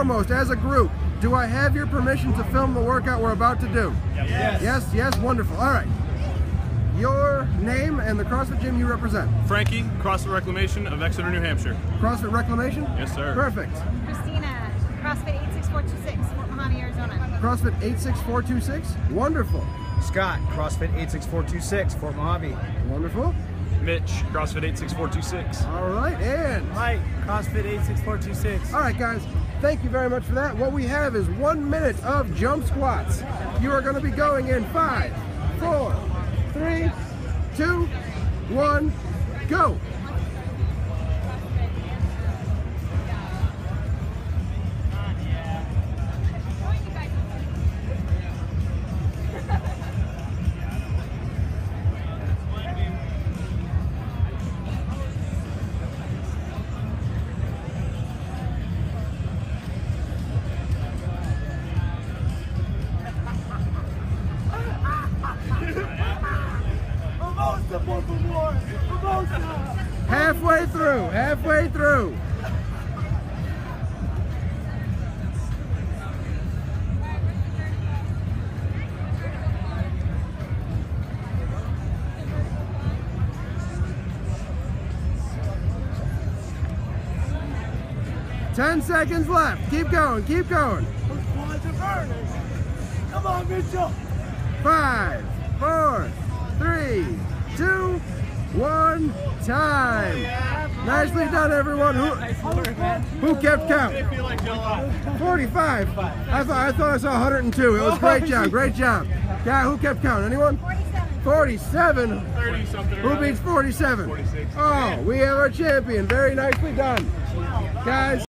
Foremost, as a group, do I have your permission to film the workout we're about to do? Yes. Yes, yes, wonderful. All right. Your name and the CrossFit gym you represent. Frankie, CrossFit Reclamation of Exeter, New Hampshire. CrossFit Reclamation? Yes, sir. Perfect. Christina, CrossFit 86426, Fort Mohave, Arizona. CrossFit 86426? Wonderful. Scott, CrossFit 86426, Fort Mohave. Wonderfit. Mitch, CrossFit 86426. All right, and Mike, CrossFit 86426. All right, guys, thank you very much for that. What we have is 1 minute of jump squats. You are going to be going in 5, 4, 3, 2, 1, go. Halfway through, halfway through. Right. 10 seconds left. Keep going, keep going. Come on, Mitchell. 5, 4, 3, 2, 1, time. Oh, yeah. Nicely done, everyone. Who kept count? 45. I thought I saw 102. It was great job. Great job. Yeah, who kept count? Anyone? 47. 30 something. Who beats 47? 46. Oh, we have our champion. Very nicely done, guys.